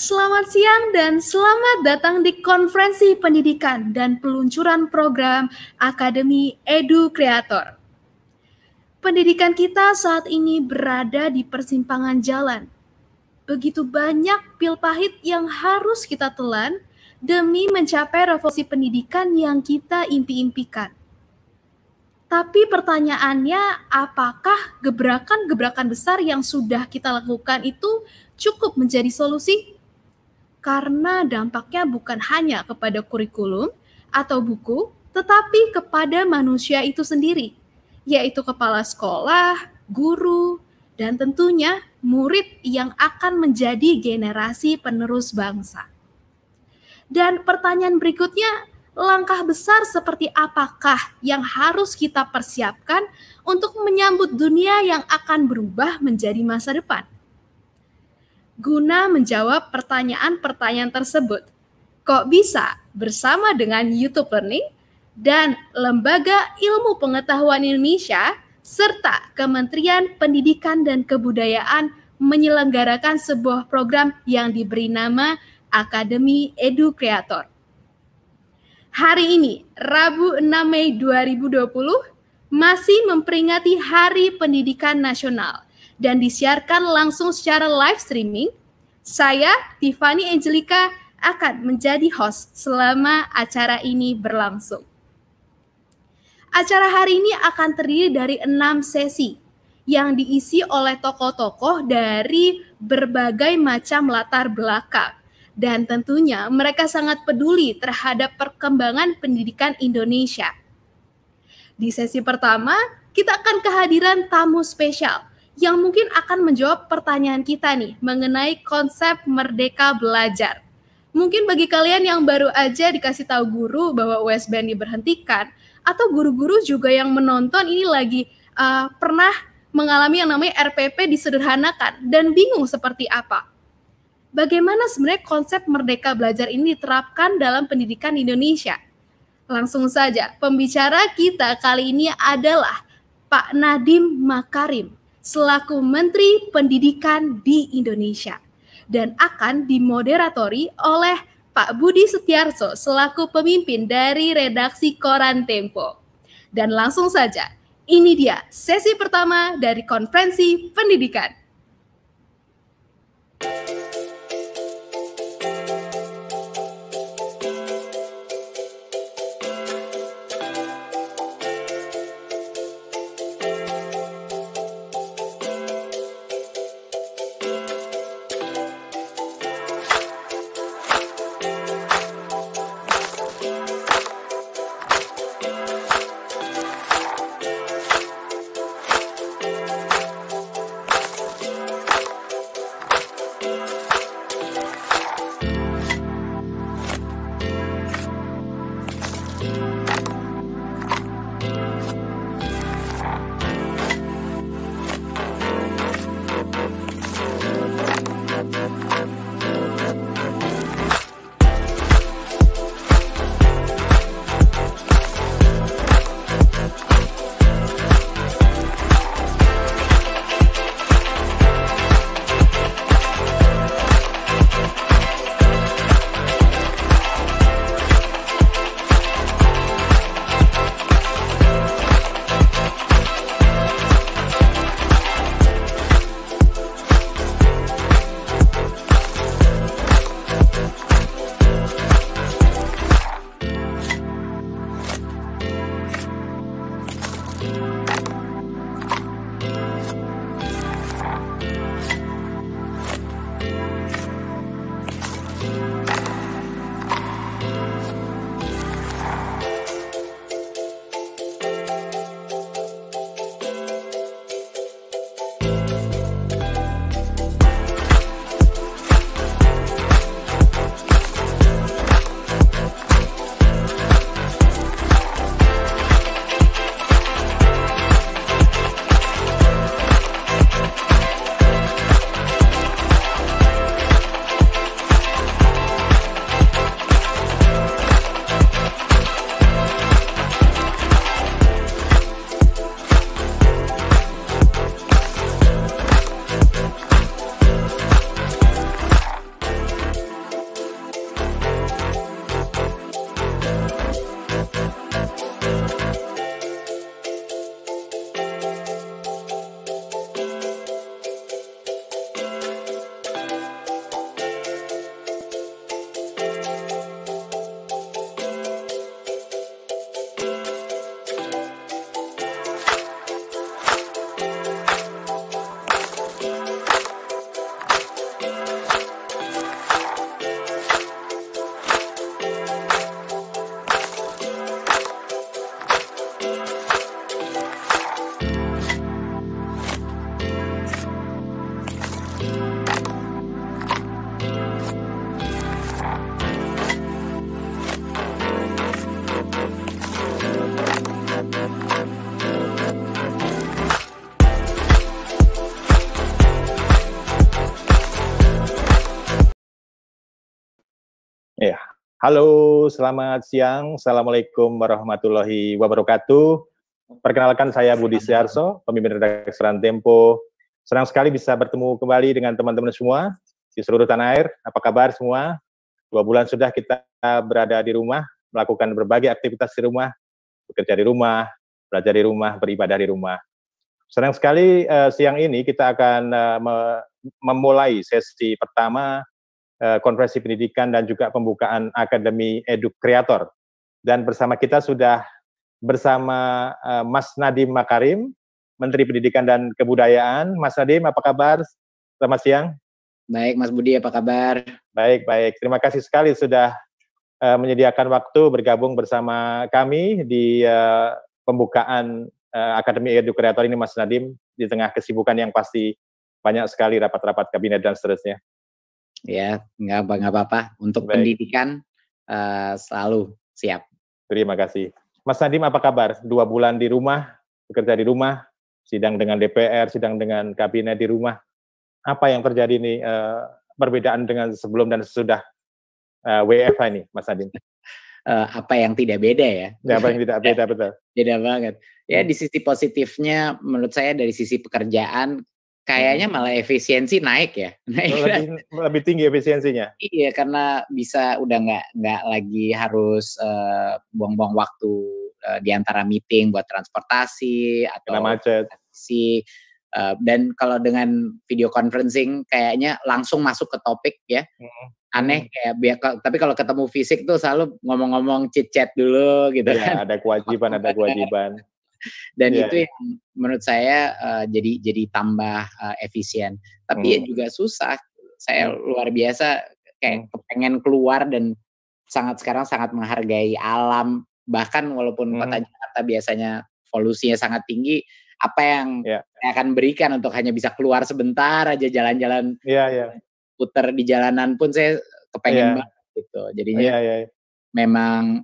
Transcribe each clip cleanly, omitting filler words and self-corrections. selamat siang dan selamat datang di Konferensi Pendidikan dan Peluncuran Program Akademi Edukreator. Pendidikan kita saat ini berada di persimpangan jalan. Begitu banyak pil pahit yang harus kita telan demi mencapai revolusi pendidikan yang kita impi-impikan. Tapi pertanyaannya, apakah gebrakan-gebrakan besar yang sudah kita lakukan itu cukup menjadi solusi? Karena dampaknya bukan hanya kepada kurikulum atau buku, tetapi kepada manusia itu sendiri, yaitu kepala sekolah, guru, dan tentunya murid yang akan menjadi generasi penerus bangsa. Dan pertanyaan berikutnya, langkah besar seperti apakah yang harus kita persiapkan untuk menyambut dunia yang akan berubah menjadi masa depan? Guna menjawab pertanyaan-pertanyaan tersebut, Kok Bisa bersama dengan YouTube Learning dan Lembaga Ilmu Pengetahuan Indonesia serta Kementerian Pendidikan dan Kebudayaan menyelenggarakan sebuah program yang diberi nama Akademi Edukreator. Hari ini, Rabu 6 Mei 2020, masih memperingati Hari Pendidikan Nasional dan disiarkan langsung secara live streaming. Saya, Tiffany Angelica, akan menjadi host selama acara ini berlangsung. Acara hari ini akan terdiri dari 6 sesi yang diisi oleh tokoh-tokoh dari berbagai macam latar belakang. Dan tentunya mereka sangat peduli terhadap perkembangan pendidikan Indonesia. Di sesi pertama, kita akan kehadiran tamu spesial yang mungkin akan menjawab pertanyaan kita nih mengenai konsep Merdeka Belajar. Mungkin bagi kalian yang baru aja dikasih tahu guru bahwa USBN diberhentikan, atau guru-guru juga yang menonton ini lagi pernah mengalami yang namanya RPP disederhanakan dan bingung seperti apa. Bagaimana sebenarnya konsep Merdeka Belajar ini diterapkan dalam pendidikan Indonesia? Langsung saja, pembicara kita kali ini adalah Pak Nadiem Makarim, selaku Menteri Pendidikan di Indonesia, dan akan dimoderatori oleh Pak Budi Setyarso, selaku pemimpin dari redaksi Koran Tempo. Dan langsung saja, ini dia sesi pertama dari Konferensi Pendidikan. Halo, selamat siang. Assalamualaikum warahmatullahi wabarakatuh. Perkenalkan saya Budi Setyarso, pemimpin redaksi Koran Tempo. Senang sekali bisa bertemu kembali dengan teman-teman semua di seluruh tanah air. Apa kabar semua? 2 bulan sudah kita berada di rumah, melakukan berbagai aktivitas di rumah, bekerja di rumah, belajar di rumah, beribadah di rumah. Senang sekali siang ini kita akan memulai sesi pertama konferensi pendidikan dan juga pembukaan Akademi Edukreator. Dan bersama kita sudah bersama Mas Nadiem Makarim, Menteri Pendidikan dan Kebudayaan. Mas Nadiem, apa kabar? Selamat siang. Baik, Mas Budi, apa kabar? Baik, baik. Terima kasih sekali sudah menyediakan waktu bergabung bersama kami di pembukaan Akademi Edukreator ini, Mas Nadiem, di tengah kesibukan yang pasti banyak sekali rapat-rapat kabinet dan seterusnya. Ya, nggak apa-apa. Untuk baik. Pendidikan selalu siap. Terima kasih. Mas Nadiem, apa kabar? 2 bulan di rumah, bekerja di rumah, sidang dengan DPR, sidang dengan kabinet di rumah. Apa yang terjadi nih perbedaan dengan sebelum dan sesudah WFH ini, Mas Nadiem? Apa yang tidak beda ya? Apa yang tidak beda, betul. Beda banget. Ya, di sisi positifnya, menurut saya dari sisi pekerjaan, kayaknya malah efisiensi naik ya. Lebih tinggi efisiensinya. Iya, karena bisa udah nggak lagi harus buang-buang waktu di antara meeting buat transportasi atau kena macet. Dan kalau dengan video conferencing kayaknya langsung masuk ke topik ya. Aneh kayak, tapi kalau ketemu fisik tuh selalu ngomong-ngomong chit-chat dulu gitu ya, kan. Ada kewajiban, ada kewajiban. Dan itu yang menurut saya jadi tambah efisien. Tapi ya juga susah. Saya luar biasa kayak pengen keluar dan sekarang sangat menghargai alam. Bahkan walaupun kota Jakarta biasanya polusinya sangat tinggi, apa yang saya akan berikan untuk hanya bisa keluar sebentar aja jalan-jalan, putar di jalanan pun saya kepengen banget gitu. Jadinya memang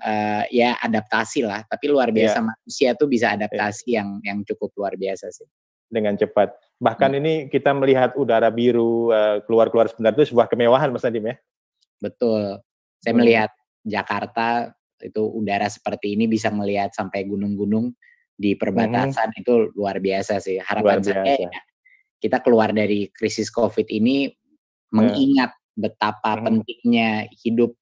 ya adaptasi lah, tapi luar biasa manusia tuh bisa adaptasi yang cukup luar biasa sih. Dengan cepat. Bahkan ini kita melihat udara biru keluar-keluar sebentar itu sebuah kemewahan, Mas Nadiem ya. Betul. Saya melihat Jakarta itu udara seperti ini bisa melihat sampai gunung-gunung di perbatasan itu luar biasa sih. Harapan saya ya, kita keluar dari krisis COVID ini mengingat betapa pentingnya hidup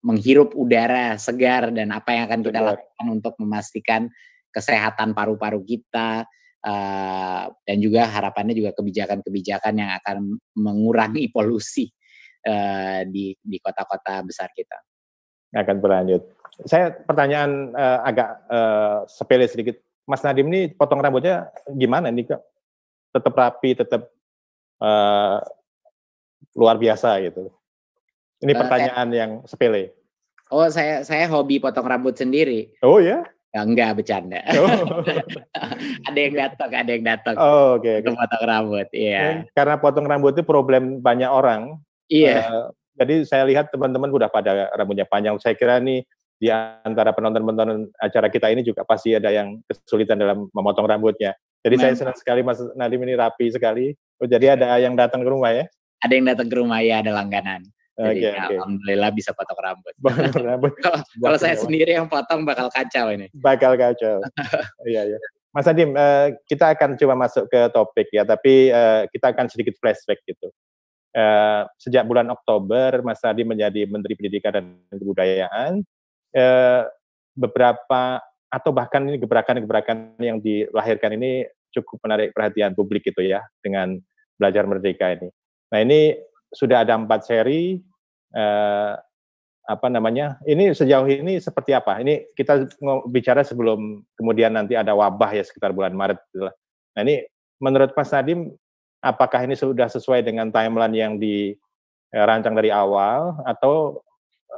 menghirup udara segar dan apa yang akan kita lakukan untuk memastikan kesehatan paru-paru kita dan juga harapannya juga kebijakan-kebijakan yang akan mengurangi polusi di kota-kota besar kita. Akan berlanjut. Saya pertanyaan agak sepele sedikit. Mas Nadiem ini potong rambutnya gimana nih Kak? Tetap rapi, tetap luar biasa gitu. Ini pertanyaan yang sepele. Oh, saya hobi potong rambut sendiri. Oh ya? Yeah? Enggak, bercanda. Oh. Ada yang datang. Oh, oke. Untuk potong rambut, iya. Karena potong rambut itu problem banyak orang. Iya. Jadi saya lihat teman-teman udah pada rambutnya panjang. Saya kira nih di antara penonton-penonton acara kita ini juga pasti ada yang kesulitan dalam memotong rambutnya. Jadi saya senang sekali Mas Nadiem ini rapi sekali. Oh, jadi ada yang datang ke rumah ya? Ada yang datang ke rumah ya, ada langganan. Jadi alhamdulillah bisa potong rambut. Kalau saya sendiri yang potong bakal kacau ini. Bakal kacau. Iya. Mas Nadiem, kita akan coba masuk ke topik ya, tapi kita akan sedikit flashback gitu. Sejak bulan Oktober, Mas Nadiem menjadi Menteri Pendidikan dan Kebudayaan. Beberapa atau bahkan ini gebrakan-gebrakan yang dilahirkan ini cukup menarik perhatian publik gitu ya dengan Belajar Merdeka ini. Nah ini sudah ada 4 seri, ini sejauh ini seperti apa? Ini kita bicara sebelum kemudian nanti ada wabah ya sekitar bulan Maret. Nah ini menurut Mas Nadiem, apakah ini sudah sesuai dengan timeline yang dirancang dari awal atau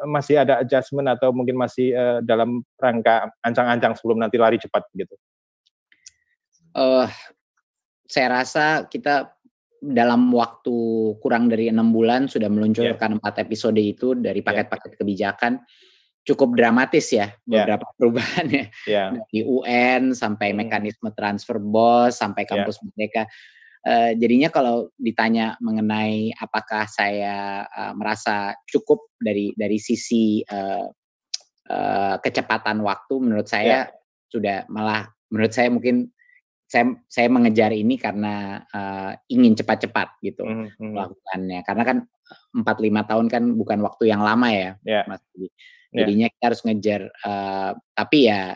masih ada adjustment atau mungkin masih dalam rangka ancang-ancang sebelum nanti lari cepat gitu? Saya rasa kita dalam waktu kurang dari 6 bulan sudah meluncurkan 4 episode itu dari paket-paket kebijakan. Cukup dramatis ya beberapa perubahan ya. Dari UN sampai mekanisme transfer BOS sampai kampus merdeka. jadinya kalau ditanya mengenai apakah saya merasa cukup dari sisi kecepatan waktu, menurut saya sudah, malah menurut saya mungkin saya mengejar ini karena ingin cepat-cepat gitu melakukannya, karena kan 4-5 tahun kan bukan waktu yang lama ya, Mas Budi. Jadinya kita harus ngejar, tapi ya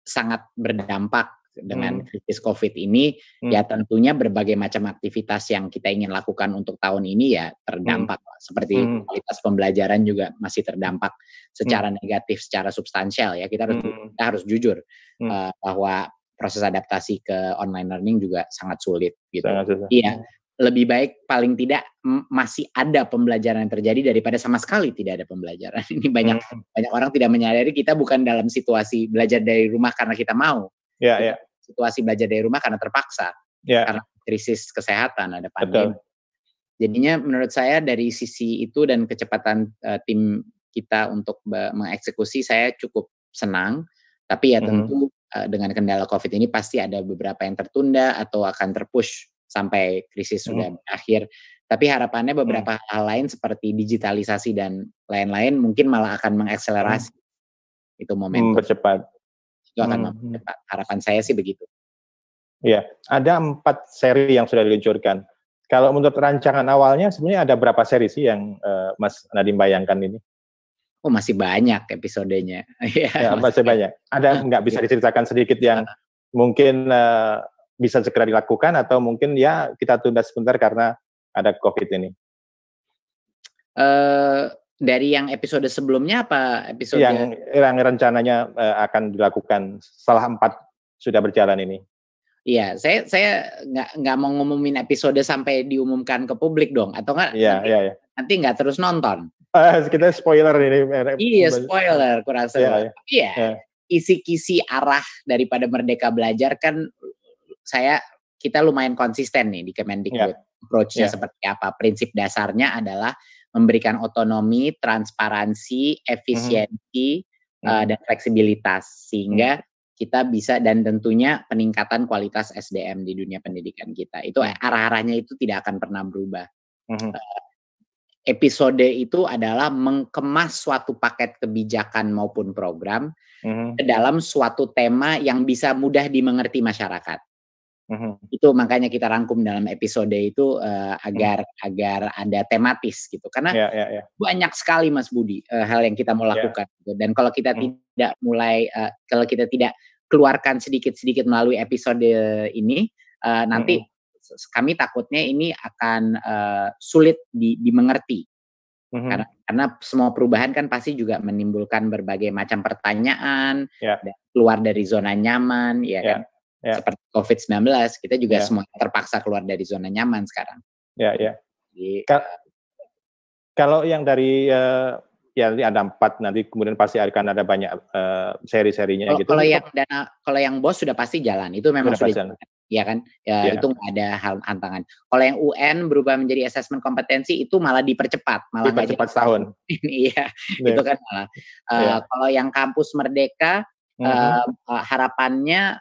sangat berdampak dengan krisis COVID ini, ya tentunya berbagai macam aktivitas yang kita ingin lakukan untuk tahun ini ya terdampak, seperti kualitas pembelajaran juga masih terdampak secara negatif, secara substansial ya. Kita harus jujur bahwa proses adaptasi ke online learning juga sangat sulit gitu. Iya, lebih baik paling tidak masih ada pembelajaran yang terjadi daripada sama sekali tidak ada pembelajaran. Ini banyak orang tidak menyadari kita bukan dalam situasi belajar dari rumah karena kita mau. Situasi belajar dari rumah karena terpaksa, karena krisis kesehatan, ada pandemi. Jadinya menurut saya dari sisi itu dan kecepatan tim kita untuk mengeksekusi, saya cukup senang. Tapi ya tentu dengan kendala COVID ini pasti ada beberapa yang tertunda atau akan terpush sampai krisis sudah berakhir. Tapi harapannya beberapa hal lain seperti digitalisasi dan lain-lain mungkin malah akan mengakselerasi itu momentum. Percepat. Itu akan mempercepat. Harapan saya sih begitu. Iya, ada 4 seri yang sudah diluncurkan. Kalau menurut rancangan awalnya sebenarnya ada berapa seri sih yang Mas Nadiem bayangkan ini? Oh, masih banyak episodenya. Ya, masih banyak. Ada nggak bisa diceritakan sedikit yang mungkin bisa segera dilakukan atau mungkin ya kita tunda sebentar karena ada COVID ini? Dari yang episode sebelumnya apa episode yang rencananya akan dilakukan setelah 4 sudah berjalan ini? Iya, saya nggak mau ngumumin episode sampai diumumkan ke publik dong, atau nggak? Iya. Nanti nggak terus nonton. Kita spoiler ini. Iya, spoiler kurang seru. Iya. Isi-kisi arah daripada Merdeka Belajar kan kita lumayan konsisten nih di Kemendikbud. Approach-nya seperti apa? Prinsip dasarnya adalah memberikan otonomi, transparansi, efisiensi, dan fleksibilitas, sehingga kita bisa, dan tentunya peningkatan kualitas SDM di dunia pendidikan kita. Itu arah-arahnya itu tidak akan pernah berubah. Episode itu adalah mengemas suatu paket kebijakan maupun program ke dalam suatu tema yang bisa mudah dimengerti masyarakat. Itu makanya kita rangkum dalam episode itu agar ada tematis gitu, karena banyak sekali Mas Budi hal yang kita mau lakukan gitu. Dan kalau kita tidak mulai kalau kita tidak keluarkan sedikit-sedikit melalui episode ini, nanti kami takutnya ini akan sulit dimengerti, karena semua perubahan kan pasti juga menimbulkan berbagai macam pertanyaan, keluar dari zona nyaman kan. Seperti COVID-19, kita juga semua terpaksa keluar dari zona nyaman sekarang. Jadi, kalau yang dari ada 4 nanti, kemudian pasti akan ada banyak seri-serinya. Kalau yang BOS sudah pasti jalan, itu memang sudah ya kan, itu nggak ada hal tantangan. Kalau yang UN berubah menjadi assessment kompetensi itu malah dipercepat setahun. Itu kan malah. Kalau yang kampus Merdeka, harapannya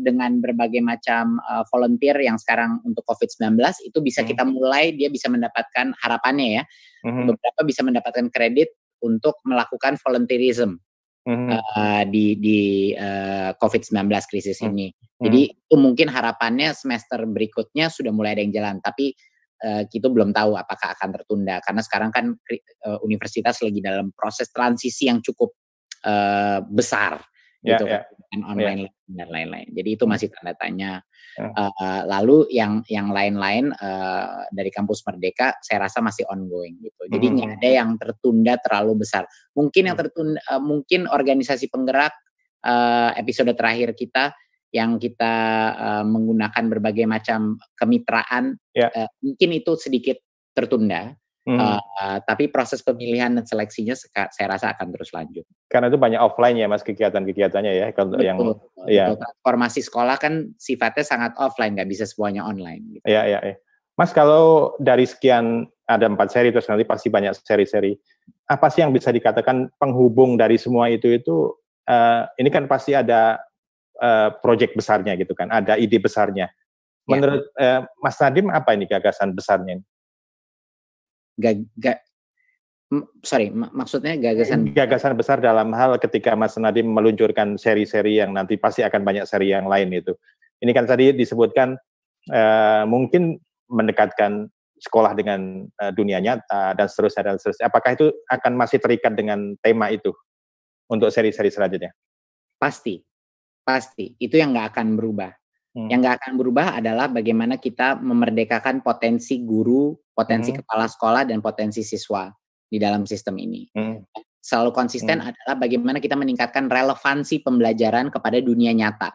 dengan berbagai macam volunteer yang sekarang untuk COVID-19 itu bisa kita mulai, dia bisa mendapatkan, harapannya ya, beberapa bisa mendapatkan kredit untuk melakukan volunteerism di COVID-19 krisis ini. Jadi itu mungkin harapannya semester berikutnya sudah mulai ada yang jalan, tapi kita belum tahu apakah akan tertunda, karena sekarang kan universitas lagi dalam proses transisi yang cukup besar. Gitu kan, online dan lain-lain. Jadi itu masih tanda tanya. Lalu yang lain-lain dari kampus Merdeka, saya rasa masih ongoing gitu. Jadi nggak ada yang tertunda terlalu besar. Mungkin yang tertunda, mungkin organisasi penggerak, episode terakhir kita yang kita menggunakan berbagai macam kemitraan, mungkin itu sedikit tertunda. Tapi proses pemilihan dan seleksinya saya rasa akan terus lanjut. Karena itu banyak offline ya Mas, kegiatan-kegiatannya ya. Kalau yang formasi sekolah kan sifatnya sangat offline, nggak bisa semuanya online. Gitu. Ya. Mas, kalau dari sekian ada 4 seri, terus nanti pasti banyak seri-seri. Apa sih yang bisa dikatakan penghubung dari semua itu? Ini kan pasti ada proyek besarnya gitu kan, ada ide besarnya. Menurut Mas Nadiem, apa ini gagasan besarnya? Maksudnya gagasan? Gagasan besar dalam hal ketika Mas Nadiem meluncurkan seri-seri yang nanti pasti akan banyak seri yang lain itu. Ini kan tadi disebutkan mungkin mendekatkan sekolah dengan dunia nyata dan seterusnya, Apakah itu akan masih terikat dengan tema itu untuk seri-seri selanjutnya? Pasti. Itu yang nggak akan berubah. Yang nggak akan berubah adalah bagaimana kita memerdekakan potensi guru, potensi kepala sekolah, dan potensi siswa di dalam sistem ini. Selalu konsisten adalah bagaimana kita meningkatkan relevansi pembelajaran kepada dunia nyata.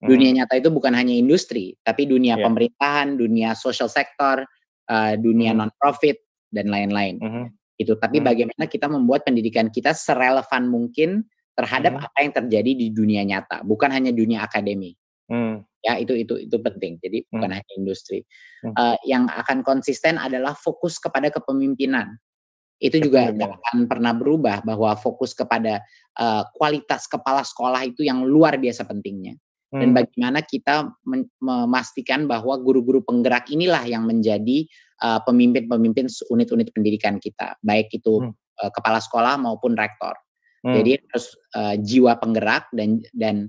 Dunia nyata itu bukan hanya industri, tapi dunia pemerintahan, dunia social sector, dunia non-profit, dan lain-lain. Gitu. Tapi bagaimana kita membuat pendidikan kita serelevan mungkin terhadap apa yang terjadi di dunia nyata, bukan hanya dunia akademik. Ya, itu penting. Jadi bukan hanya industri. Yang akan konsisten adalah fokus kepada kepemimpinan. Itu juga tidak akan pernah berubah, bahwa fokus kepada kualitas kepala sekolah itu yang luar biasa pentingnya. Dan bagaimana kita memastikan bahwa guru-guru penggerak inilah yang menjadi pemimpin-pemimpin unit-unit pendidikan kita, baik itu kepala sekolah maupun rektor. Jadi harus jiwa penggerak dan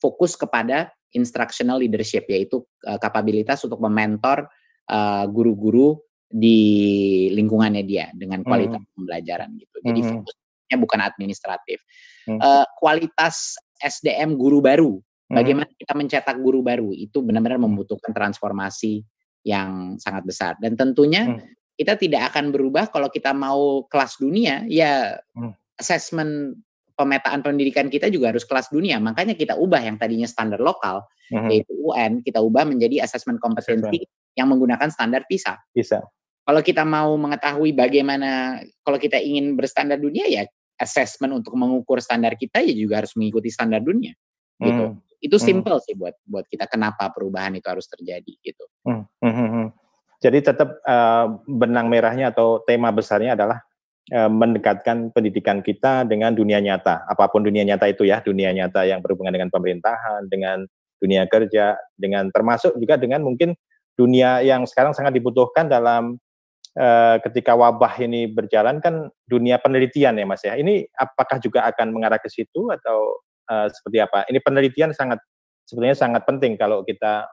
fokus kepada instructional leadership, yaitu kapabilitas untuk mementor guru-guru di lingkungannya dia dengan kualitas pembelajaran gitu. Jadi fokusnya bukan administratif. Kualitas SDM guru baru, bagaimana kita mencetak guru baru, itu benar-benar membutuhkan transformasi yang sangat besar. Dan tentunya kita tidak akan berubah. Kalau kita mau kelas dunia, ya asesmen pemetaan pendidikan kita juga harus kelas dunia. Makanya kita ubah yang tadinya standar lokal, yaitu UN, kita ubah menjadi asesmen kompetensi yang menggunakan standar PISA. Kalau kita mau mengetahui bagaimana, kalau kita ingin berstandar dunia, ya asesmen untuk mengukur standar kita ya juga harus mengikuti standar dunia. Gitu. Itu simple sih buat kita, kenapa perubahan itu harus terjadi gitu. Jadi tetap benang merahnya atau tema besarnya adalah mendekatkan pendidikan kita dengan dunia nyata, apapun dunia nyata itu ya, dunia nyata yang berhubungan dengan pemerintahan, dengan dunia kerja, dengan termasuk juga dengan mungkin dunia yang sekarang sangat dibutuhkan dalam ketika wabah ini berjalan kan, dunia penelitian ya Mas ya. Ini apakah juga akan mengarah ke situ atau seperti apa? Ini penelitian sebenarnya sangat penting kalau kita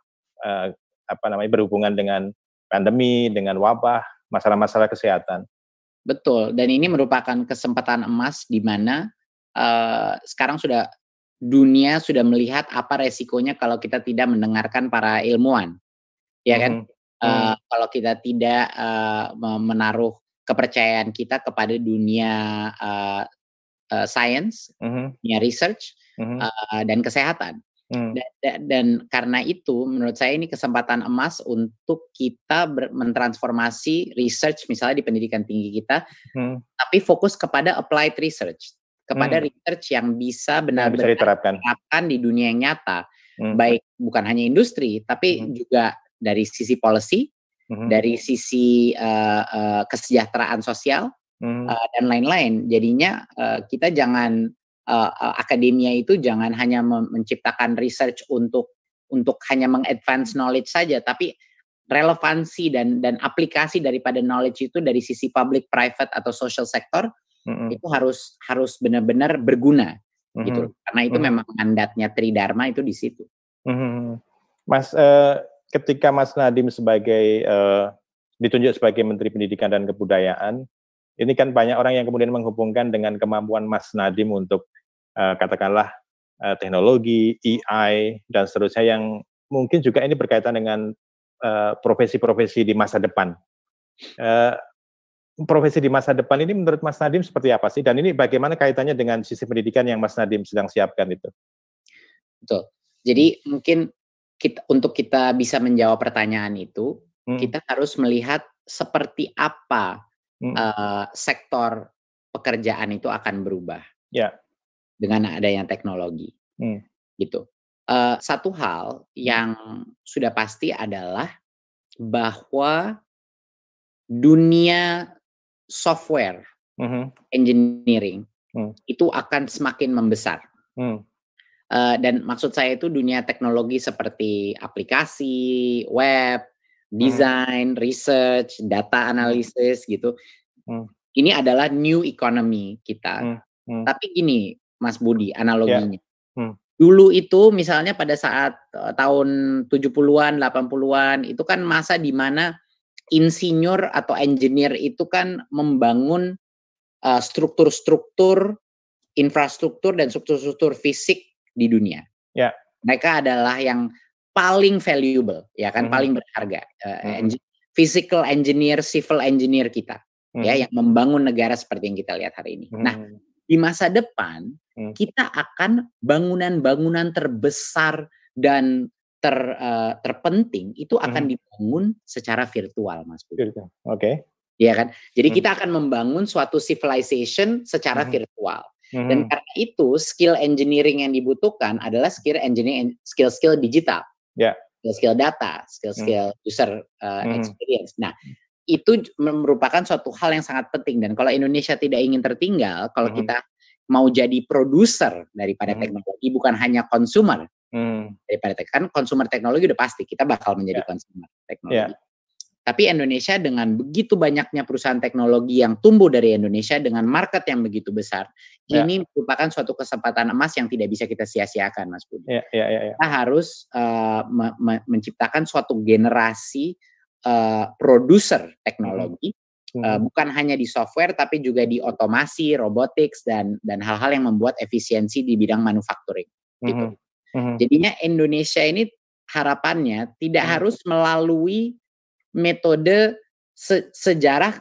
berhubungan dengan pandemi, dengan wabah, masalah-masalah kesehatan. Betul, dan ini merupakan kesempatan emas di mana sekarang dunia sudah melihat apa resikonya kalau kita tidak mendengarkan para ilmuwan, ya kan? Kalau kita tidak menaruh kepercayaan kita kepada dunia science, dunia research, dan kesehatan. Dan karena itu menurut saya ini kesempatan emas untuk kita mentransformasi research misalnya di pendidikan tinggi kita, tapi fokus kepada applied research, kepada research yang bisa benar-benar diterapkan di dunia yang nyata, baik bukan hanya industri tapi juga dari sisi policy, dari sisi kesejahteraan sosial, dan lain-lain. Jadinya kita jangan akademia itu jangan hanya menciptakan research untuk hanya meng-advance knowledge saja, tapi relevansi dan aplikasi daripada knowledge itu dari sisi public, private, atau social sector itu harus benar-benar berguna gitu. Karena itu memang mandatnya Tridharma itu di situ. Mas, ketika Mas Nadiem ditunjuk sebagai Menteri Pendidikan dan Kebudayaan, ini kan banyak orang yang kemudian menghubungkan dengan kemampuan Mas Nadiem untuk teknologi, AI, dan seterusnya, yang mungkin juga ini berkaitan dengan profesi-profesi di masa depan. Profesi di masa depan ini menurut Mas Nadiem seperti apa sih? Dan ini bagaimana kaitannya dengan sisi pendidikan yang Mas Nadiem sedang siapkan itu? Betul. Jadi mungkin untuk kita bisa menjawab pertanyaan itu, kita harus melihat seperti apa sektor pekerjaan itu akan berubah dengan adanya teknologi, gitu. Satu hal yang sudah pasti adalah bahwa dunia software engineering itu akan semakin membesar. Dan maksud saya itu dunia teknologi seperti aplikasi, web, desain, research, data analisis gitu. Ini adalah new economy kita. Tapi gini Mas Budi analoginya. Dulu itu misalnya pada saat tahun 70-an, 80-an itu kan masa di mana insinyur atau engineer itu kan membangun struktur-struktur, infrastruktur dan struktur-struktur fisik di dunia. Yeah. Mereka adalah yang paling valuable, ya kan, paling berharga. Physical engineer, civil engineer kita, ya, yang membangun negara seperti yang kita lihat hari ini. Nah, di masa depan kita akan bangunan-bangunan terbesar dan terpenting itu akan dibangun secara virtual, Mas Budi. Oke. Iya kan. Jadi kita akan membangun suatu civilization secara virtual. Dan karena itu skill engineering yang dibutuhkan adalah skill engineering, skill-skill digital, skill data, skill user experience. Nah, itu merupakan suatu hal yang sangat penting. Dan kalau Indonesia tidak ingin tertinggal, kalau kita mau jadi produser daripada teknologi, bukan hanya konsumer daripada kan konsumer teknologi udah pasti kita bakal menjadi konsumer teknologi. Tapi Indonesia dengan begitu banyaknya perusahaan teknologi yang tumbuh dari Indonesia dengan market yang begitu besar, ini merupakan suatu kesempatan emas yang tidak bisa kita sia-siakan, Mas Budi. Kita harus menciptakan suatu generasi produser teknologi, bukan hanya di software tapi juga di otomasi, robotics dan hal-hal yang membuat efisiensi di bidang manufacturing. Gitu. Jadinya Indonesia ini harapannya tidak harus melalui metode sejarah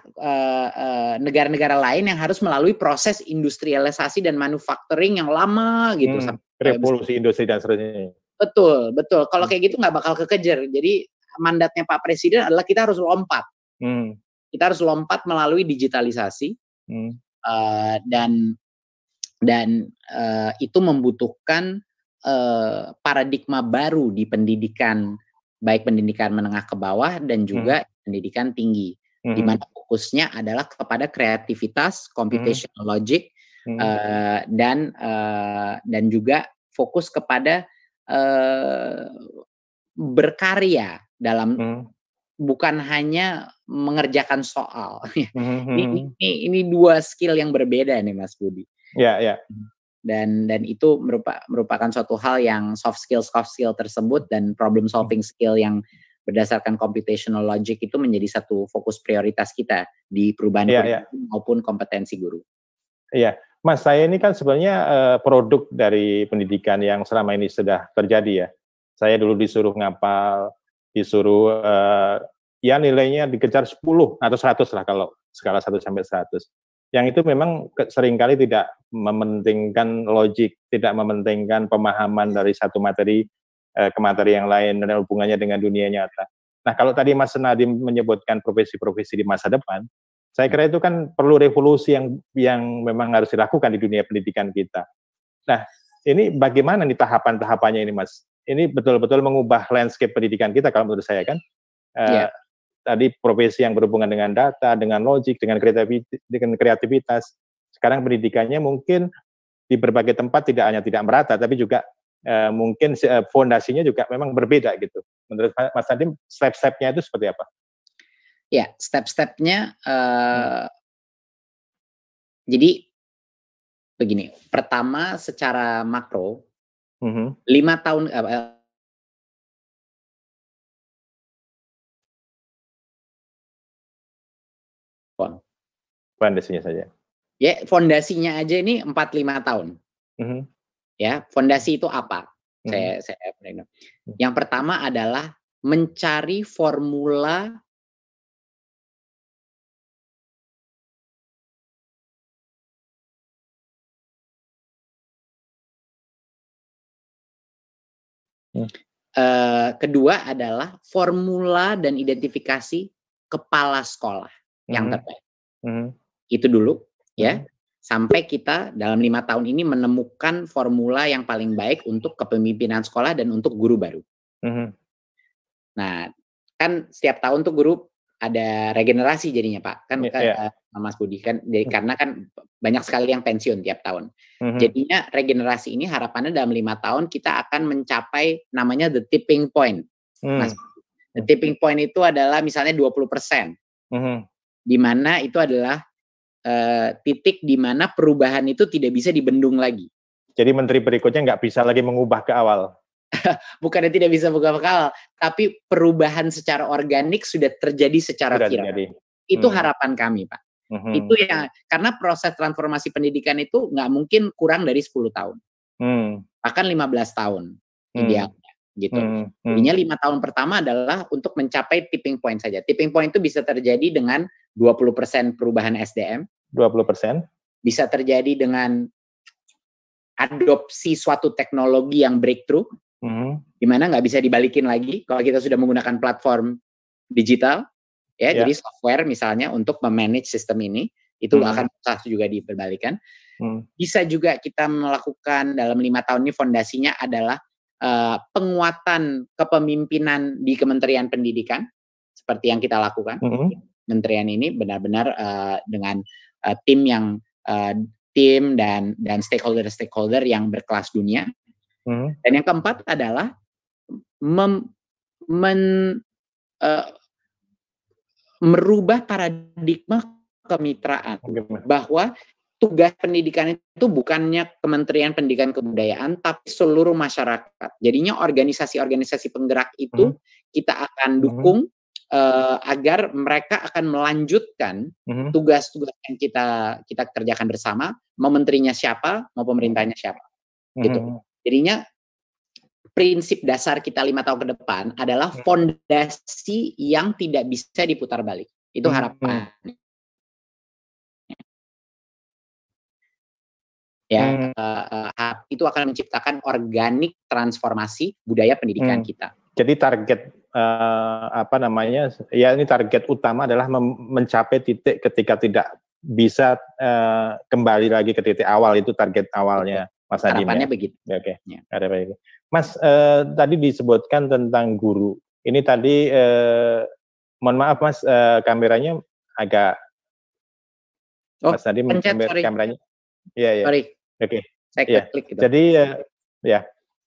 negara-negara lain yang harus melalui proses industrialisasi dan manufacturing yang lama gitu. Revolusi industri dan seterusnya. Betul, betul. Kalau kayak gitu nggak bakal kekejar. Jadi mandatnya Pak Presiden adalah kita harus lompat. Kita harus lompat melalui digitalisasi dan itu membutuhkan paradigma baru di pendidikan, baik pendidikan menengah ke bawah dan juga pendidikan tinggi, di mana fokusnya adalah kepada kreativitas, computational logic, dan juga fokus kepada berkarya dalam bukan hanya mengerjakan soal. Ini dua skill yang berbeda nih, Mas Budi. Dan itu merupakan suatu hal yang soft skill tersebut dan problem solving skill yang berdasarkan computational logic itu menjadi satu fokus prioritas kita di perubahan maupun kompetensi guru. Mas, saya ini kan sebenarnya produk dari pendidikan yang selama ini sudah terjadi ya. Saya dulu disuruh ngapal, disuruh ya nilainya dikejar 10 atau 100 lah kalau skala 1 sampai 100. Yang itu memang seringkali tidak mementingkan logik, tidak mementingkan pemahaman dari satu materi ke materi yang lain dan hubungannya dengan dunia nyata. Nah, kalau tadi Mas Nadiem menyebutkan profesi-profesi di masa depan, saya kira itu kan perlu revolusi yang memang harus dilakukan di dunia pendidikan kita. Nah, ini bagaimana nih tahapan-tahapannya ini, Mas? Ini betul-betul mengubah landscape pendidikan kita kalau menurut saya kan. Tadi profesi yang berhubungan dengan data, dengan logik, dengan kreativitas. Sekarang pendidikannya mungkin di berbagai tempat tidak hanya tidak merata, tapi juga mungkin fondasinya juga memang berbeda gitu. Menurut Mas Nadiem, step-stepnya itu seperti apa? Ya, step-stepnya, jadi begini. Pertama, secara makro, 5 tahun... 4-5 tahun. Ya, fondasi itu apa? Saya yang pertama adalah mencari formula kedua adalah formula dan identifikasi kepala sekolah yang terbaik. Itu dulu ya, sampai kita dalam 5 tahun ini menemukan formula yang paling baik untuk kepemimpinan sekolah dan untuk guru baru. Nah, kan setiap tahun tuh guru ada regenerasi jadinya Pak, kan, Mas Budi kan, karena kan banyak sekali yang pensiun tiap tahun. Jadinya regenerasi ini harapannya dalam 5 tahun kita akan mencapai namanya the tipping point. Mas, the tipping point itu adalah misalnya 20%, di mana itu adalah titik di mana perubahan itu tidak bisa dibendung lagi. Jadi menteri berikutnya nggak bisa lagi mengubah ke awal. Bukannya tidak bisa mengubah, tapi perubahan secara organik sudah terjadi secara viral. Itu harapan kami, Pak. Itu yang karena proses transformasi pendidikan itu nggak mungkin kurang dari 10 tahun. Bahkan 15 tahun idealnya gitu. Jadinya 5 tahun pertama adalah untuk mencapai tipping point saja. Tipping point itu bisa terjadi dengan 20% perubahan SDM. 20%. Bisa terjadi dengan adopsi suatu teknologi yang breakthrough. Dimana nggak bisa dibalikin lagi kalau kita sudah menggunakan platform digital, ya, jadi software misalnya untuk memanage sistem ini itu akan susah juga diperbalikan. Bisa juga kita melakukan dalam 5 tahun ini fondasinya adalah penguatan kepemimpinan di Kementerian Pendidikan seperti yang kita lakukan. Kementerian ini benar-benar dengan tim yang tim dan stakeholder yang berkelas dunia. Dan yang keempat adalah merubah paradigma kemitraan, bahwa tugas pendidikan itu bukannya Kementerian Pendidikan Kebudayaan tapi seluruh masyarakat. Jadinya organisasi-organisasi penggerak itu kita akan dukung agar mereka akan melanjutkan tugas-tugas yang kita kerjakan bersama, mau menterinya siapa, mau pemerintahnya siapa. Gitu. Jadinya prinsip dasar kita 5 tahun ke depan adalah fondasi yang tidak bisa diputar balik. Itu harapan. Ya, itu akan menciptakan organik transformasi budaya pendidikan kita. Jadi target ini target utama adalah mencapai titik ketika tidak bisa kembali lagi ke titik awal, itu target awalnya. Mas Nadiem, begitu. Oke. Mas, tadi disebutkan tentang guru. Ini tadi, mohon maaf Mas, kameranya agak. Mas Nadiem, kameranya. Iya. Sorry. Oke. Saya klik gitu.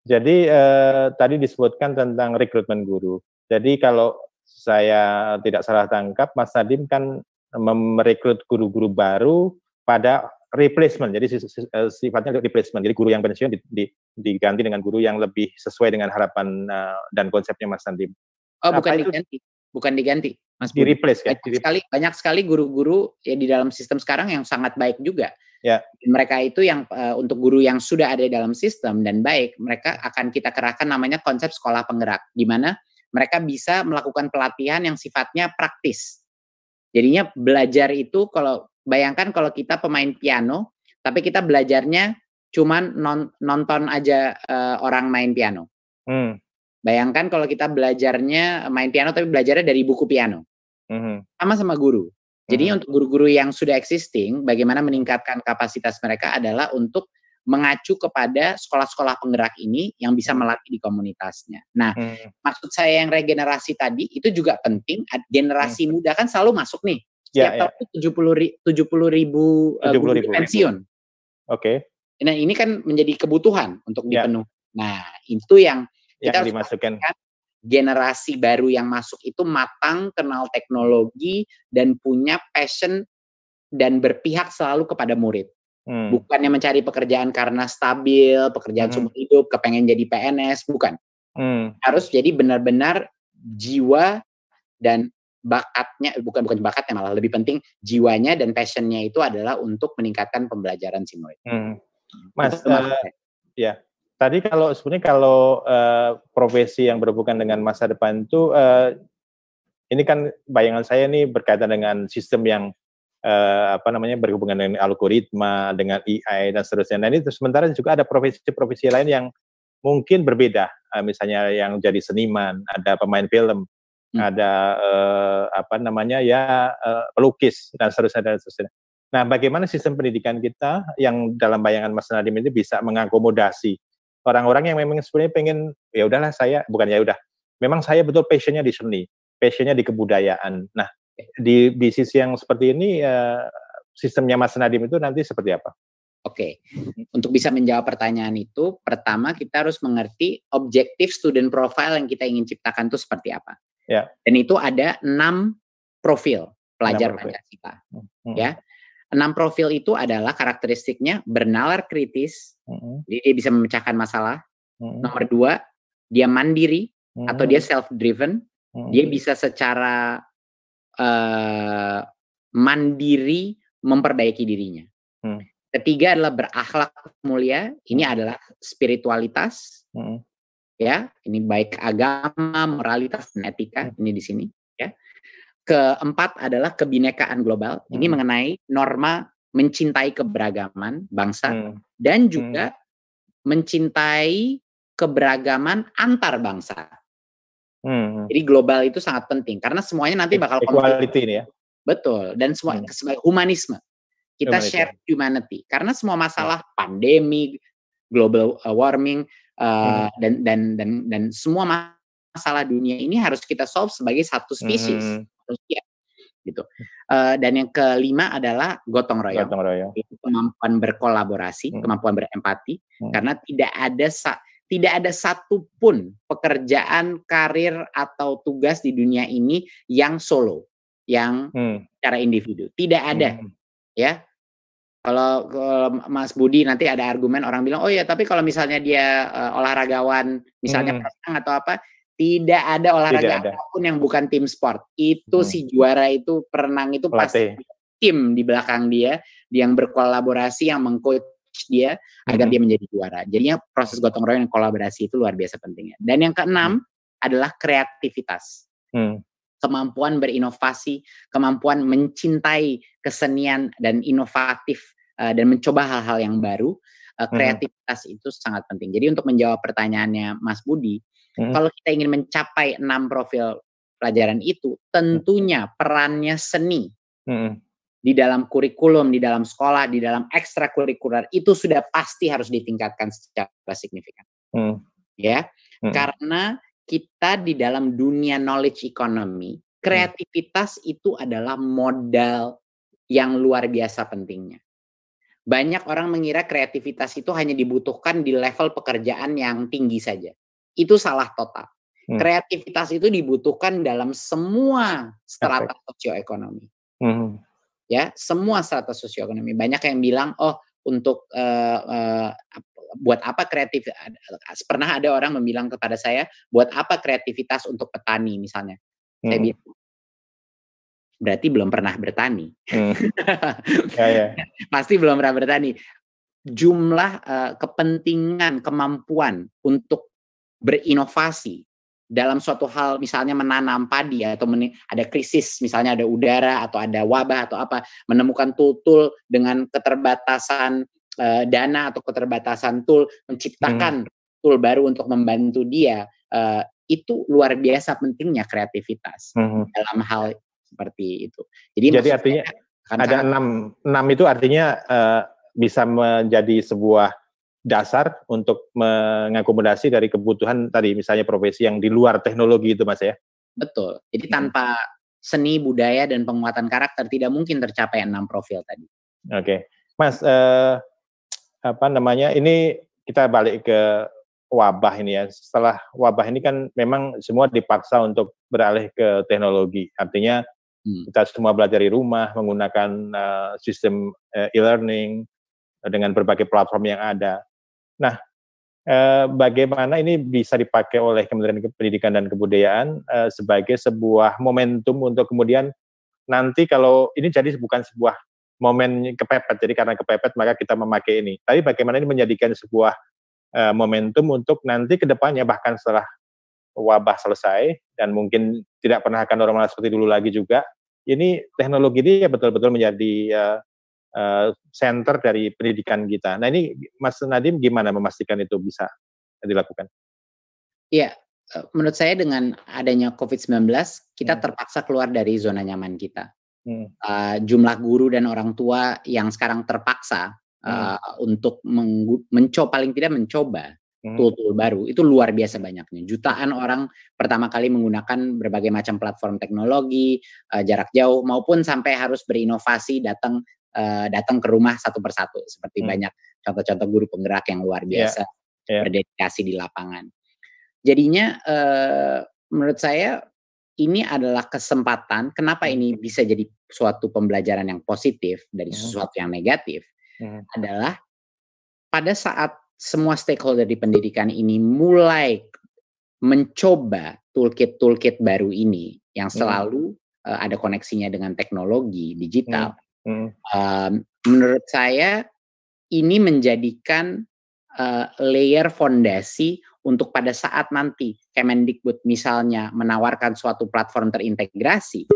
Jadi, tadi disebutkan tentang rekrutmen guru. Jadi kalau saya tidak salah tangkap, Mas Nadiem kan merekrut guru-guru baru pada replacement, jadi sifatnya replacement. Jadi guru yang pensiun diganti dengan guru yang lebih sesuai dengan harapan dan konsepnya Mas Nadiem. Oh, bukan diganti, Mas. Di replace kan? Banyak sekali guru-guru ya di dalam sistem sekarang yang sangat baik juga. Ya. Mereka itu yang untuk guru yang sudah ada dalam sistem dan baik, mereka akan kita kerahkan namanya konsep sekolah penggerak, di mana mereka bisa melakukan pelatihan yang sifatnya praktis. Jadinya belajar itu kalau bayangkan kalau kita pemain piano, tapi kita belajarnya cuman nonton aja orang main piano. Bayangkan kalau kita belajarnya main piano, tapi belajarnya dari buku piano. Sama guru. Jadinya untuk guru-guru yang sudah existing, bagaimana meningkatkan kapasitas mereka adalah untuk mengacu kepada sekolah-sekolah penggerak ini yang bisa melatih di komunitasnya. Nah, maksud saya yang regenerasi tadi, itu juga penting. Generasi muda kan selalu masuk nih. Setiap tahun 70 ribu pensiun. Oke. Nah ini kan menjadi kebutuhan untuk dipenuhi. Nah itu yang kita harus dimasukkan. Generasi baru yang masuk itu matang, kenal teknologi, dan punya passion dan berpihak selalu kepada murid. Bukannya mencari pekerjaan karena stabil, pekerjaan seumur hidup, kepengen jadi PNS, bukan. Harus jadi benar-benar jiwa dan bakatnya, bukan bakatnya malah lebih penting jiwanya dan passionnya itu adalah untuk meningkatkan pembelajaran si murid. Mas, tadi kalau sebenarnya profesi yang berhubungan dengan masa depan itu, ini kan bayangan saya nih berkaitan dengan sistem yang berhubungan dengan algoritma, dengan AI dan seterusnya. Nah ini sementara juga ada profesi-profesi lain yang mungkin berbeda, misalnya yang jadi seniman, ada pemain film. Ada pelukis dan seterusnya. Nah, bagaimana sistem pendidikan kita yang dalam bayangan Mas Nadiem itu bisa mengakomodasi orang-orang yang memang sebenarnya pengen memang saya betul passionnya di seni, passionnya di kebudayaan. Nah, di bisnis yang seperti ini sistemnya Mas Nadiem itu nanti seperti apa? Oke, untuk bisa menjawab pertanyaan itu, pertama kita harus mengerti objektif student profile yang kita ingin ciptakan itu seperti apa. Ya. Dan itu ada 6 profil pelajar Pancasila. Ya, 6 profil itu adalah karakteristiknya bernalar kritis, jadi dia bisa memecahkan masalah. Nomor 2, dia mandiri atau dia self-driven. Dia bisa secara mandiri memperbaiki dirinya. Ketiga adalah berakhlak mulia. Ini adalah spiritualitas, ya. Ini baik agama, moralitas, dan etika. Ini di sini. Ya. Keempat adalah kebinekaan global. Ini mengenai norma mencintai keberagaman bangsa dan juga mencintai keberagaman antar bangsa. Jadi global itu sangat penting karena semuanya nanti bakal equality ini ya. Betul. Dan semua humanisme. Kita share humanity karena semua masalah pandemi, global warming dan semua masalah dunia ini harus kita solve sebagai satu spesies, gitu. Dan yang kelima adalah gotong royong, kemampuan berkolaborasi, kemampuan berempati, karena tidak ada satupun pekerjaan, karir atau tugas di dunia ini yang solo, yang secara individu tidak ada. Ya, kalau Mas Budi nanti ada argumen orang bilang, oh ya, tapi kalau misalnya dia olahragawan, misalnya perenang atau apa, tidak ada olahraga apapun yang bukan tim sport. Itu si juara itu perenang itu pasti tim di belakang dia yang berkolaborasi, yang mengcoach dia agar dia menjadi juara. Jadinya proses gotong royong dan kolaborasi itu luar biasa pentingnya. Dan yang keenam adalah kreativitas. Kemampuan berinovasi, kemampuan mencintai kesenian dan inovatif dan mencoba hal-hal yang baru, kreativitas itu sangat penting. Jadi untuk menjawab pertanyaannya Mas Budi, kalau kita ingin mencapai 6 profil pelajaran itu, tentunya perannya seni di dalam kurikulum, di dalam sekolah, di dalam ekstrakurikuler itu sudah pasti harus ditingkatkan secara signifikan. Ya, karena kita di dalam dunia knowledge economy, kreativitas itu adalah modal yang luar biasa pentingnya. Banyak orang mengira kreativitas itu hanya dibutuhkan di level pekerjaan yang tinggi saja. Itu salah total. Kreativitas itu dibutuhkan dalam semua strata sosioekonomi. Ya, semua strata sosioekonomi. Banyak yang bilang, oh untuk buat apa kreatif? Pernah ada orang bilang kepada saya, buat apa kreativitas untuk petani misalnya? Saya bilang, berarti belum pernah bertani. Pasti belum pernah bertani. Jumlah kepentingan, kemampuan untuk berinovasi dalam suatu hal, misalnya menanam padi atau ada krisis, misalnya ada udara atau ada wabah atau apa, menemukan tool dengan keterbatasan dana atau keterbatasan tool, menciptakan tool baru untuk membantu dia, itu luar biasa pentingnya kreativitas dalam hal seperti itu. Jadi artinya ada 6 itu artinya bisa menjadi sebuah dasar untuk mengakomodasi dari kebutuhan tadi, misalnya profesi yang di luar teknologi itu, Mas, ya? Betul. Jadi tanpa seni, budaya, dan penguatan karakter tidak mungkin tercapai 6 profil tadi. Oke. Mas, ini kita balik ke wabah ini ya. Setelah wabah ini kan memang semua dipaksa untuk beralih ke teknologi. Artinya kita semua belajar di rumah menggunakan sistem e-learning dengan berbagai platform yang ada. Nah, bagaimana ini bisa dipakai oleh Kementerian Pendidikan dan Kebudayaan sebagai sebuah momentum untuk kemudian nanti kalau ini jadi bukan sebuah momen kepepet, jadi karena kepepet maka kita memakai ini. Tapi bagaimana ini menjadikan sebuah momentum untuk nanti ke depannya, bahkan setelah wabah selesai, dan mungkin tidak pernah akan normal seperti dulu lagi juga, ini teknologi ini betul-betul menjadi center dari pendidikan kita. Nah ini Mas Nadiem gimana memastikan itu bisa dilakukan? Iya, menurut saya dengan adanya COVID-19, kita terpaksa keluar dari zona nyaman kita. Jumlah guru dan orang tua yang sekarang terpaksa untuk paling tidak mencoba tool-tool baru, itu luar biasa banyaknya. Jutaan orang pertama kali menggunakan berbagai macam platform teknologi, jarak jauh, maupun sampai harus berinovasi datang ke rumah satu persatu. Seperti banyak contoh-contoh guru penggerak yang luar biasa berdedikasi di lapangan. Jadinya menurut saya ini adalah kesempatan, kenapa ini bisa jadi suatu pembelajaran yang positif dari sesuatu yang negatif, adalah pada saat semua stakeholder di pendidikan ini mulai mencoba toolkit-toolkit baru ini yang selalu ada koneksinya dengan teknologi digital. Menurut saya ini menjadikan layer fondasi untuk pada saat nanti Kemendikbud misalnya menawarkan suatu platform terintegrasi,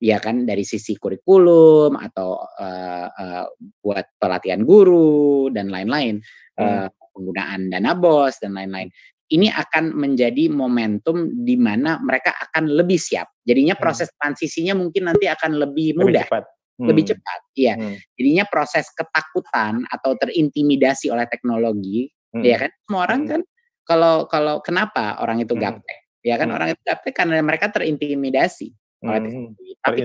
ya kan, dari sisi kurikulum atau buat pelatihan guru dan lain-lain, penggunaan dana BOS dan lain-lain. Ini akan menjadi momentum di mana mereka akan lebih siap. Jadinya proses transisinya mungkin nanti akan lebih mudah. Lebih cepat, ya. Jadinya proses ketakutan atau terintimidasi oleh teknologi, ya kan? Semua orang kan, kalau kenapa orang itu gaptek, ya kan? Orang itu gaptek karena mereka terintimidasi oleh teknologi. Tapi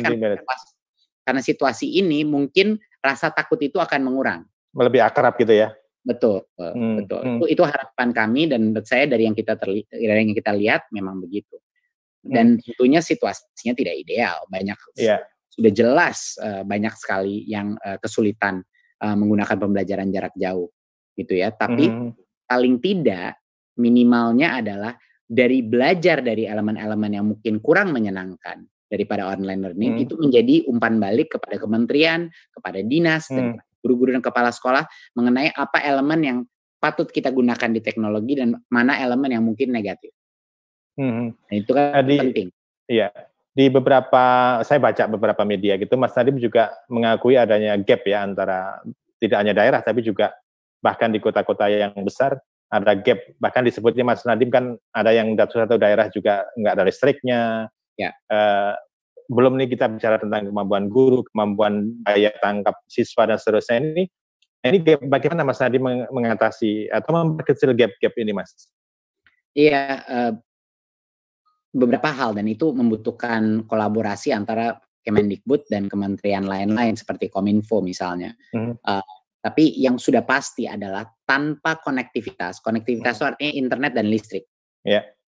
karena situasi ini mungkin rasa takut itu akan mengurang. Lebih akrab gitu ya? Betul, betul. Itu harapan kami dan menurut saya dari yang kita lihat memang begitu. Dan tentunya situasinya tidak ideal, banyak. Sudah jelas banyak sekali yang kesulitan menggunakan pembelajaran jarak jauh gitu ya. Tapi paling tidak minimalnya adalah dari belajar dari elemen-elemen yang mungkin kurang menyenangkan daripada online learning, itu menjadi umpan balik kepada kementerian, kepada dinas, dan guru-guru dan kepala sekolah mengenai apa elemen yang patut kita gunakan di teknologi dan mana elemen yang mungkin negatif. Nah, itu kan penting. Iya. Di beberapa, saya baca beberapa media gitu, Mas Nadiem juga mengakui adanya gap ya antara tidak hanya daerah tapi juga bahkan di kota-kota yang besar ada gap. Bahkan disebutnya Mas Nadiem kan ada yang satu daerah juga nggak ada listriknya. Belum nih kita bicara tentang kemampuan guru, kemampuan daya tangkap siswa dan seterusnya ini gap, bagaimana Mas Nadiem mengatasi atau memperkecil gap-gap ini, Mas? Iya. Beberapa hal, dan itu membutuhkan kolaborasi antara Kemendikbud dan kementerian lain-lain seperti Kominfo misalnya. Tapi yang sudah pasti adalah tanpa konektivitas itu artinya internet dan listrik.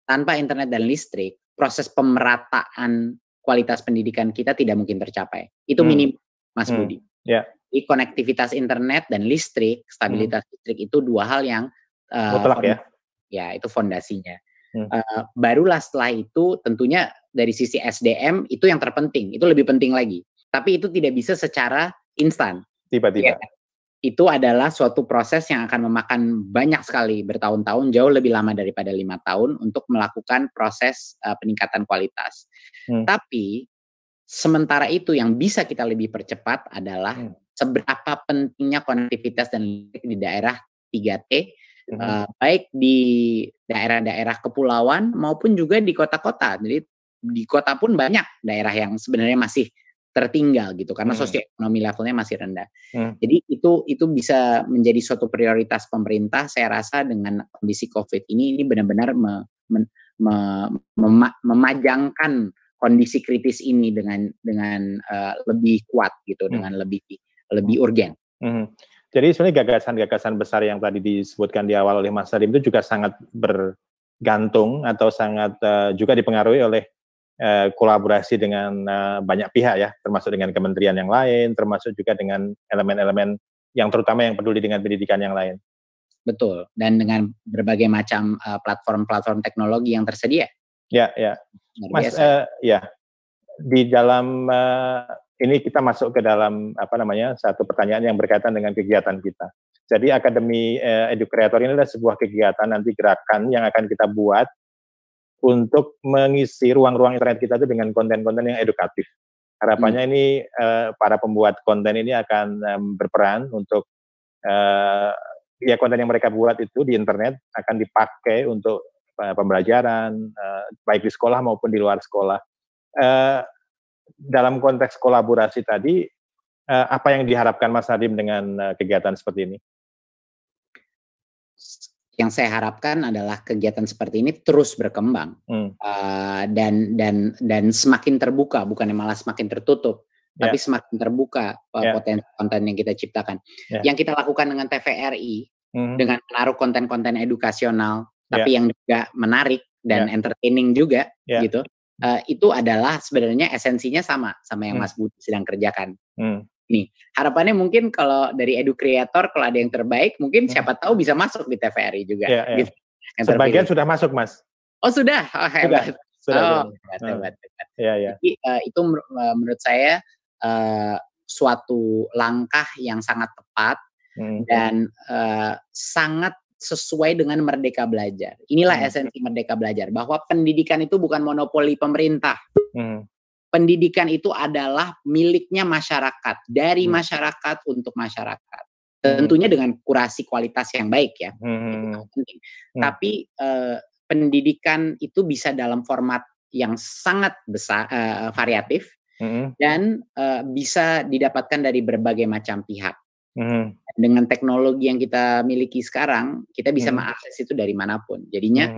Tanpa internet dan listrik, proses pemerataan kualitas pendidikan kita tidak mungkin tercapai. Itu minimal, Mas Budi. Jadi konektivitas internet dan listrik, stabilitas listrik itu dua hal yang mutlak ya, itu fondasinya. Barulah setelah itu tentunya dari sisi SDM itu yang terpenting, itu lebih penting lagi. Tapi itu tidak bisa secara instan. Tiba-tiba. Ya, itu adalah suatu proses yang akan memakan banyak sekali bertahun-tahun, jauh lebih lama daripada 5 tahun untuk melakukan proses peningkatan kualitas. Tapi sementara itu yang bisa kita lebih percepat adalah seberapa pentingnya konektivitas dan listrik di daerah 3T. Baik di daerah-daerah kepulauan maupun juga di kota-kota. Jadi di kota pun banyak daerah yang sebenarnya masih tertinggal gitu karena sosioekonomi levelnya masih rendah. Jadi itu bisa menjadi suatu prioritas pemerintah. Saya rasa dengan kondisi COVID ini benar-benar memajangkan kondisi kritis ini dengan lebih kuat gitu, dengan lebih urgen. Jadi sebenarnya gagasan-gagasan besar yang tadi disebutkan di awal oleh Mas Nadiem itu juga sangat bergantung atau sangat juga dipengaruhi oleh kolaborasi dengan banyak pihak ya, termasuk dengan kementerian yang lain, termasuk juga dengan elemen-elemen yang terutama yang peduli dengan pendidikan yang lain. Betul, dan dengan berbagai macam platform-platform teknologi yang tersedia. Ya. Mas, di dalam... ini kita masuk ke dalam satu pertanyaan yang berkaitan dengan kegiatan kita. Jadi Akademi Edukreator ini adalah sebuah kegiatan nanti gerakan yang akan kita buat untuk mengisi ruang-ruang internet kita itu dengan konten-konten yang edukatif. Harapannya ini para pembuat konten ini akan berperan untuk konten yang mereka buat itu di internet akan dipakai untuk pembelajaran baik di sekolah maupun di luar sekolah. Dalam konteks kolaborasi tadi, apa yang diharapkan Mas Nadiem dengan kegiatan seperti ini? yang saya harapkan adalah kegiatan seperti ini terus berkembang dan semakin terbuka, bukannya malah semakin tertutup, tapi semakin terbuka potensi konten yang kita ciptakan. Yang kita lakukan dengan TVRI, dengan menaruh konten-konten edukasional, tapi yang juga menarik dan entertaining juga, gitu. Itu adalah sebenarnya esensinya sama yang Mas Budi sedang kerjakan. Nih, harapannya mungkin kalau dari Edukreator, kalau ada yang terbaik, mungkin siapa tahu bisa masuk di TVRI juga. Gitu. Sebagian sudah masuk, Mas. Oh, sudah? Oh, hebat. Sudah. Jadi itu menurut saya suatu langkah yang sangat tepat dan sangat sesuai dengan Merdeka Belajar. Inilah esensi Merdeka Belajar, bahwa pendidikan itu bukan monopoli pemerintah. Pendidikan itu adalah miliknya masyarakat, dari masyarakat untuk masyarakat. Tentunya dengan kurasi kualitas yang baik ya. Tapi pendidikan itu bisa dalam format yang sangat besar, variatif, dan bisa didapatkan dari berbagai macam pihak. Dengan teknologi yang kita miliki sekarang, kita bisa mengakses itu dari manapun. Jadinya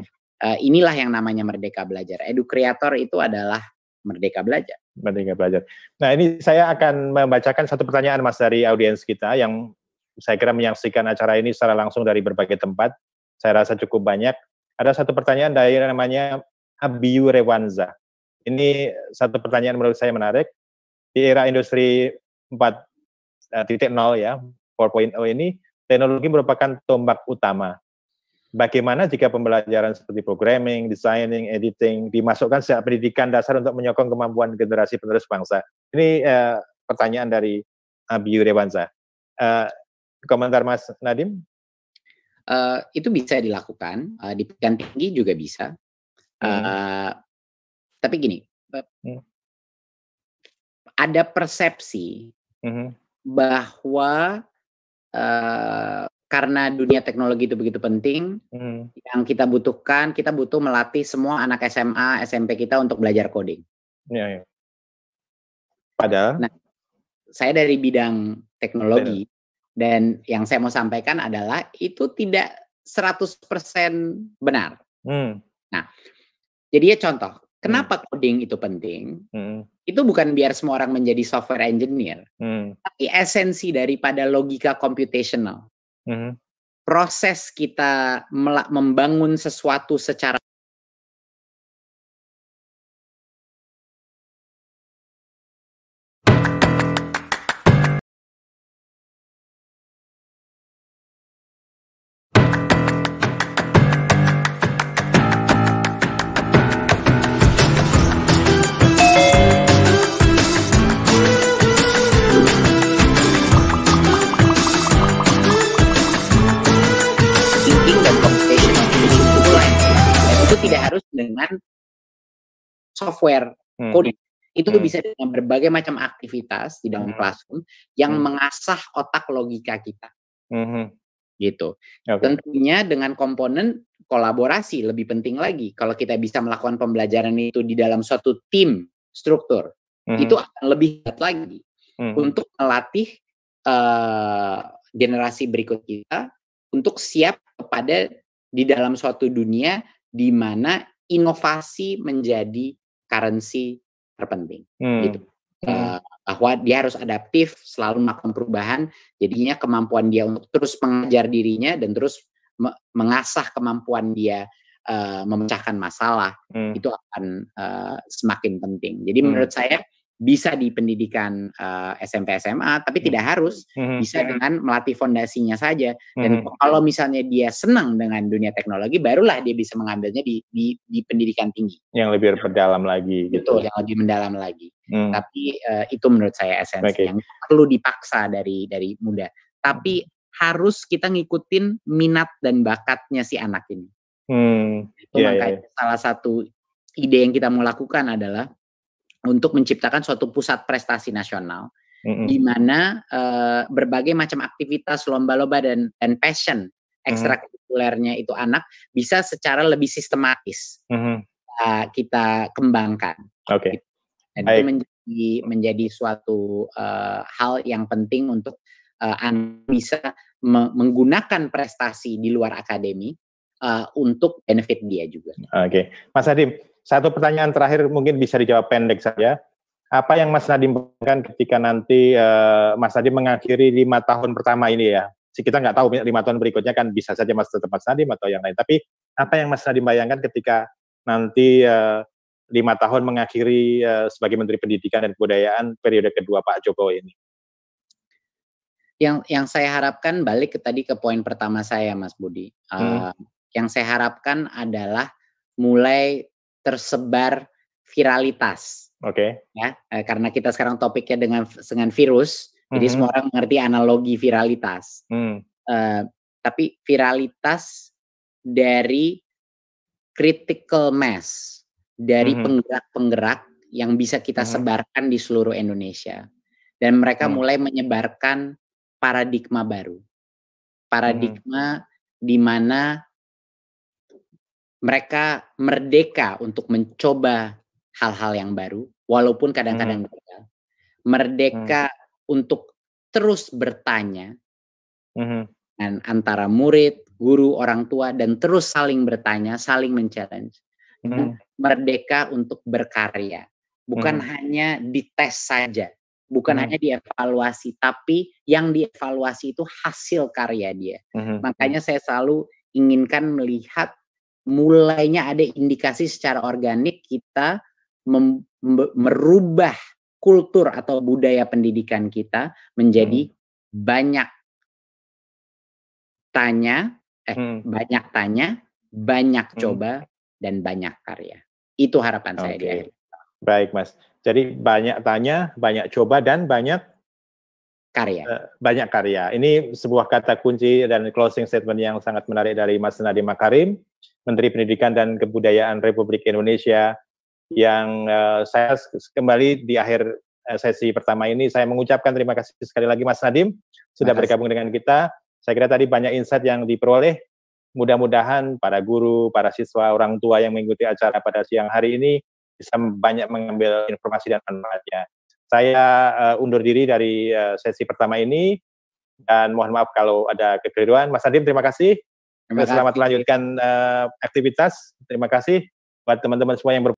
inilah yang namanya Merdeka Belajar. Edukreator itu adalah Merdeka Belajar. Merdeka Belajar. Nah, ini saya akan membacakan satu pertanyaan, Mas, dari audiens kita yang saya kira menyaksikan acara ini secara langsung dari berbagai tempat. Saya rasa cukup banyak. Ada satu pertanyaan dari namanya Abiyu Rewanza. Ini satu pertanyaan menurut saya menarik. Di era industri 4.0 ya, 4.0 ini, teknologi merupakan tombak utama. Bagaimana jika pembelajaran seperti programming, designing, editing dimasukkan secara pendidikan dasar untuk menyokong kemampuan generasi penerus bangsa? Ini pertanyaan dari Abiyu Rewanza. Komentar Mas Nadiem? Itu bisa dilakukan, di pendidikan tinggi juga bisa. Tapi gini, ada persepsi bahwa karena dunia teknologi itu begitu penting, yang kita butuhkan, kita butuh melatih semua anak SMA, SMP kita untuk belajar coding. Iya. Padahal, nah, saya dari bidang teknologi, dan yang saya mau sampaikan adalah itu tidak 100% benar. Nah, jadi ya contoh, kenapa coding itu penting? Itu bukan biar semua orang menjadi software engineer, tapi esensi daripada logika computational. Proses kita membangun sesuatu secara software coding, itu bisa dengan berbagai macam aktivitas di dalam classroom yang mengasah otak logika kita, gitu. Tentunya dengan komponen kolaborasi lebih penting lagi. Kalau kita bisa melakukan pembelajaran itu di dalam suatu tim struktur, itu akan lebih hebat lagi untuk melatih generasi berikut kita untuk siap kepada di dalam suatu dunia di mana inovasi menjadi currency terpenting, gitu. Bahwa dia harus adaptif, selalu melakukan perubahan, jadinya kemampuan dia untuk terus mengajar dirinya dan terus mengasah kemampuan dia memecahkan masalah, itu akan semakin penting. Jadi menurut saya bisa di pendidikan SMP SMA, tapi tidak harus, bisa dengan melatih fondasinya saja. Dan kalau misalnya dia senang dengan dunia teknologi, barulah dia bisa mengambilnya di pendidikan tinggi. Yang lebih mendalam lagi. Betul, gitu. Yang lebih mendalam lagi. Tapi itu menurut saya esensi yang perlu dipaksa dari muda. Tapi harus kita ngikutin minat dan bakatnya si anak ini. Itu makanya salah satu ide yang kita mau lakukan adalah untuk menciptakan suatu pusat prestasi nasional, di mana berbagai macam aktivitas, lomba-lomba dan passion ekstrakurikulernya itu anak bisa secara lebih sistematis kita kembangkan. Oke. Dan itu menjadi suatu hal yang penting untuk anak bisa menggunakan prestasi di luar akademi untuk benefit dia juga. Oke. Mas Nadiem, satu pertanyaan terakhir mungkin bisa dijawab pendek saja. Apa yang Mas Nadiem bayangkan ketika nanti Mas Nadiem mengakhiri 5 tahun pertama ini ya? Kita nggak tahu 5 tahun berikutnya kan bisa saja Mas tetap Mas Nadiem atau yang lain. Tapi apa yang Mas Nadiem bayangkan ketika nanti 5 tahun mengakhiri sebagai Menteri Pendidikan dan Kebudayaan periode kedua Pak Jokowi ini? Yang saya harapkan balik ke poin pertama saya, Mas Budi. Yang saya harapkan adalah mulai tersebar viralitas. Oke. Ya, karena kita sekarang topiknya dengan virus, jadi semua orang mengerti analogi viralitas. Tapi viralitas dari critical mass, dari penggerak-penggerak yang bisa kita sebarkan di seluruh Indonesia. Dan mereka mulai menyebarkan paradigma baru. Paradigma di mana mereka merdeka untuk mencoba hal-hal yang baru, walaupun kadang-kadang gagal. Merdeka untuk terus bertanya dengan antara murid, guru, orang tua, dan terus saling bertanya, saling men-challenge. Merdeka untuk berkarya. Bukan hanya dites saja, bukan hanya dievaluasi, tapi yang dievaluasi itu hasil karya dia. Makanya saya selalu inginkan melihat mulainya ada indikasi secara organik kita merubah kultur atau budaya pendidikan kita menjadi banyak tanya, banyak coba, dan banyak karya. Itu harapan saya di akhir. Baik, Mas. Jadi banyak tanya, banyak coba, dan banyak karya. Ini sebuah kata kunci dan closing statement yang sangat menarik dari Mas Nadiem Makarim, Menteri Pendidikan dan Kebudayaan Republik Indonesia, yang saya kembali di akhir sesi pertama ini, saya mengucapkan terima kasih sekali lagi Mas Nadiem, sudah bergabung dengan kita. Saya kira tadi banyak insight yang diperoleh. Mudah-mudahan para guru, para siswa, orang tua yang mengikuti acara pada siang hari ini bisa banyak mengambil informasi dan manfaatnya. Saya undur diri dari sesi pertama ini, dan mohon maaf kalau ada kekeliruan. Mas Nadiem, terima kasih. Selamat melanjutkan aktivitas. Terima kasih buat teman-teman semua yang